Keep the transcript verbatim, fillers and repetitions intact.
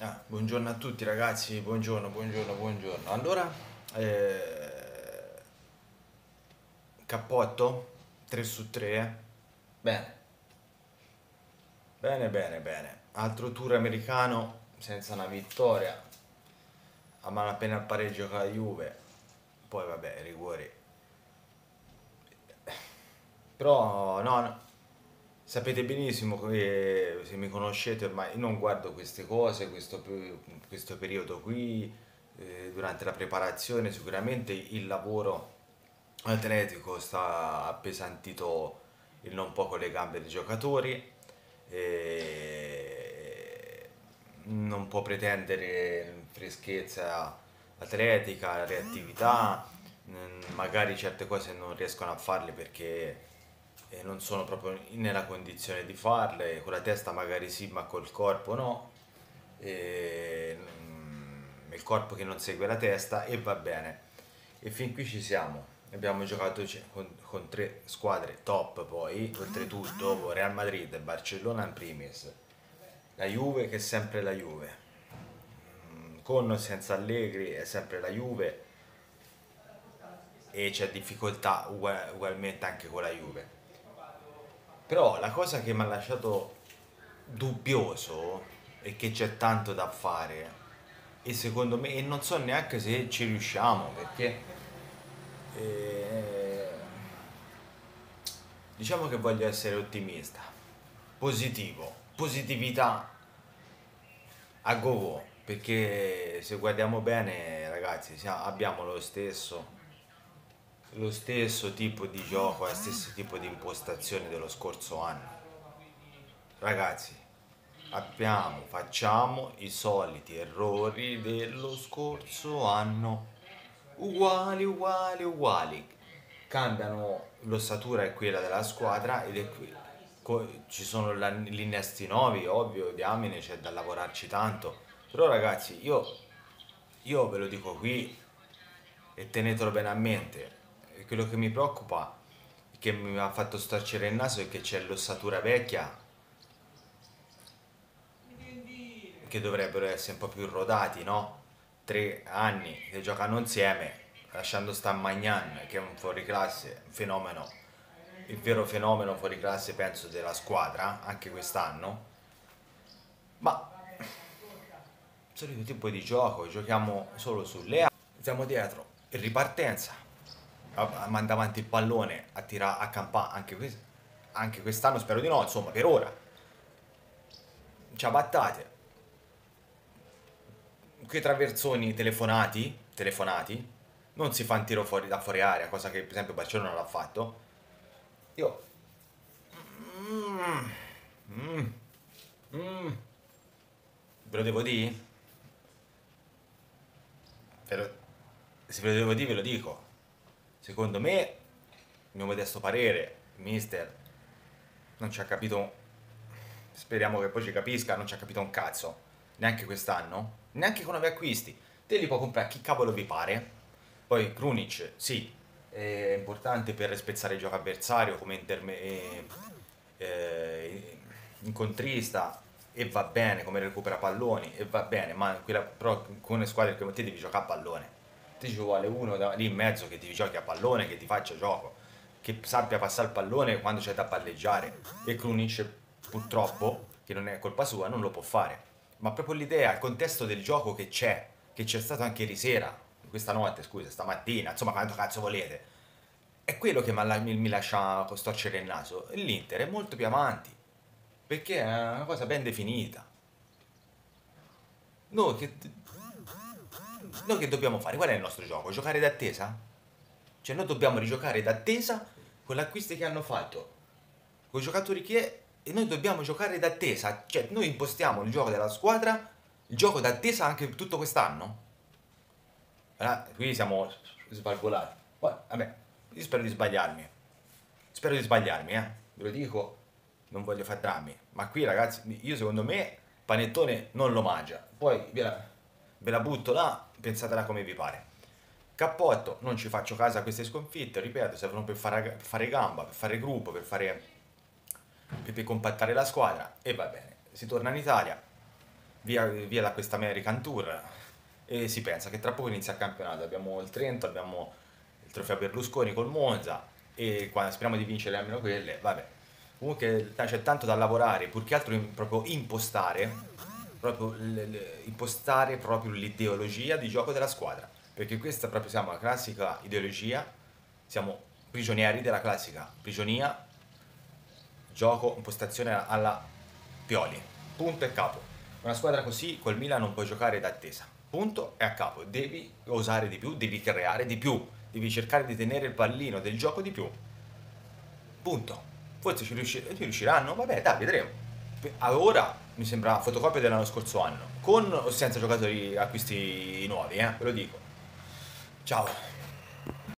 Ah, buongiorno a tutti ragazzi, buongiorno, buongiorno, buongiorno. Allora, eh, cappotto tre su tre, eh? Bene, bene, bene, bene. Altro tour americano senza una vittoria, a malapena il pareggio con la Juve, poi vabbè, rigori. Però no, no. Sapete benissimo che, se mi conoscete ormai, non guardo queste cose, questo, questo periodo qui, eh, durante la preparazione sicuramente il lavoro atletico sta appesantito il non poco le gambe dei giocatori, e non può pretendere freschezza atletica, reattività, magari certe cose non riescono a farle perché... E non sono proprio nella condizione di farle, con la testa magari sì, ma col corpo no, e il corpo che non segue la testa, e va bene. E fin qui ci siamo, abbiamo giocato con, con tre squadre top, poi oltretutto Real Madrid e Barcellona in primis, la Juve che è sempre la Juve, con o senza Allegri è sempre la Juve, e c'è difficoltà ugual, ugualmente anche con la Juve. Però la cosa che mi ha lasciato dubbioso è che c'è tanto da fare, e secondo me, e non so neanche se ci riusciamo, perché eh, diciamo che voglio essere ottimista, positivo, positività a go-go, perché se guardiamo bene ragazzi abbiamo lo stesso lo stesso tipo di gioco, lo stesso tipo di impostazione dello scorso anno. Ragazzi, abbiamo, facciamo i soliti errori dello scorso anno, uguali, uguali, uguali. Cambiano l'ossatura e quella della squadra, ed è qui. Ci sono gli innesti nuovi, ovvio, diamine, c'è da lavorarci tanto. Però ragazzi, io, io ve lo dico qui, e tenetelo bene a mente. Quello che mi preoccupa, che mi ha fatto storcere il naso, è che c'è l'ossatura vecchia, che dovrebbero essere un po' più rodati, no? Tre anni che giocano insieme, lasciando stare Maignan, che è un fuoriclasse, un fenomeno, il vero fenomeno fuoriclasse penso della squadra, anche quest'anno. Ma solito tipo di gioco, giochiamo solo su Leao, siamo dietro, in ripartenza. Manda avanti il pallone a tirare a campà anche, quest anche quest'anno, spero di no, insomma, per ora ci abbattate quei traversoni telefonati telefonati non si fa un tiro fuori da fuori area, cosa che per esempio Barcellona l'ha fatto. Io mm. Mm. Mm. ve lo devo dire? Ve lo... se ve lo devo dire ve lo dico. Secondo me, il mio modesto parere, il mister non ci ha capito, speriamo che poi ci capisca, non ci ha capito un cazzo, neanche quest'anno, neanche con nuovi acquisti. Te li può comprare chi cavolo vi pare. Poi Krunic, sì, è importante per spezzare il gioco avversario come eh, eh, incontrista, e va bene, come recupera palloni, e va bene, ma quella, però con le squadre che te devi giocare a pallone. Ti ci vuole uno da, lì in mezzo che ti giochi a pallone, che ti faccia gioco, che sappia passare il pallone quando c'è da palleggiare, e Krunic purtroppo, che non è colpa sua, non lo può fare. Ma proprio l'idea, il contesto del gioco che c'è, che c'è stato anche ieri sera, questa notte, scusa, stamattina, insomma quanto cazzo volete, è quello che mi lascia storcere il naso. L'Inter è molto più avanti, perché è una cosa ben definita. Noi che... Noi che dobbiamo fare? Qual è il nostro gioco? Giocare d'attesa? Cioè noi dobbiamo rigiocare d'attesa con l'acquisto che hanno fatto, con i giocatori che è, e noi dobbiamo giocare d'attesa. Cioè noi impostiamo il gioco della squadra, il gioco d'attesa anche tutto quest'anno. Allora, qui siamo svalvolati. Vabbè, io spero di sbagliarmi. Spero di sbagliarmi, eh. Ve lo dico, non voglio far drammi. Ma qui ragazzi, io secondo me, panettone non lo mangia. Poi ve la, ve la butto là. Pensatela come vi pare. Cappotto, non ci faccio caso a queste sconfitte, ripeto, servono per fare, fare gamba, per fare gruppo, per fare per, per compattare la squadra, e va bene. Si torna in Italia, via, via da questa American Tour, e si pensa che tra poco inizia il campionato, abbiamo il Trento, abbiamo il trofeo Berlusconi col Monza e quando speriamo di vincere almeno quelle, vabbè. Comunque c'è tanto da lavorare, pur che altro in, proprio impostare, proprio impostare proprio l'ideologia di gioco della squadra, perché questa proprio siamo la classica ideologia, siamo prigionieri della classica prigionia, gioco, impostazione alla Pioli, punto e capo. Una squadra così col Milan non puoi giocare d'attesa, punto e a capo, devi osare di più, devi creare di più, devi cercare di tenere il pallino del gioco di più, punto. Forse ci, riusci ci riusciranno, vabbè, dai, vedremo. Ora mi sembra fotocopia dell'anno scorso anno, con o senza giocatori acquisti nuovi, eh, ve lo dico. Ciao.